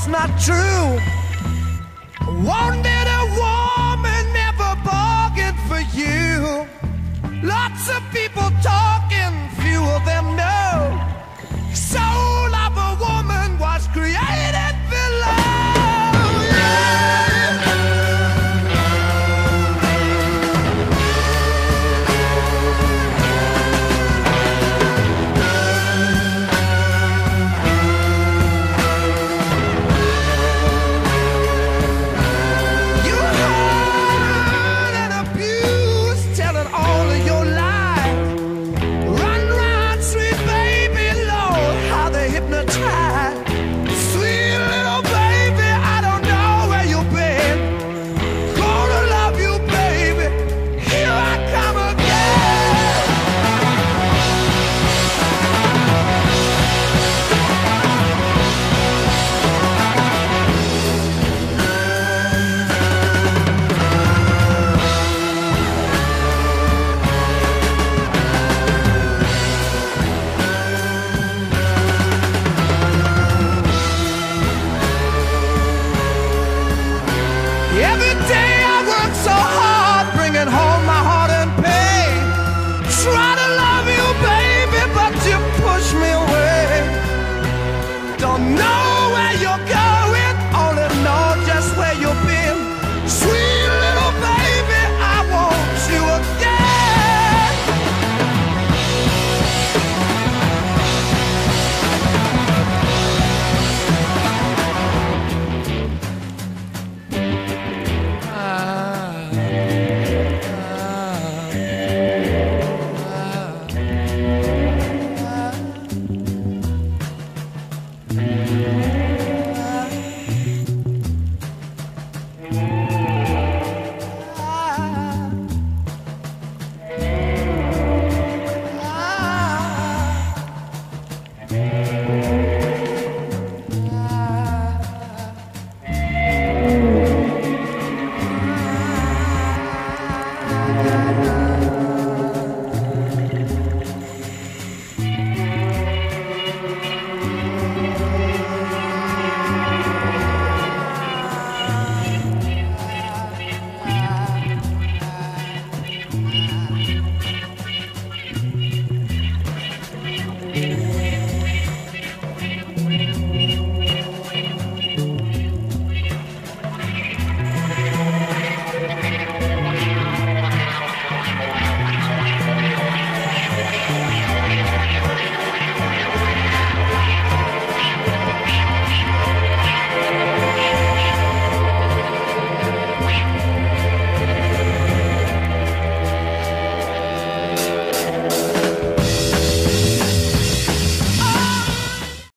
that's not true. One little woman never bargained for you. Lots of people talk.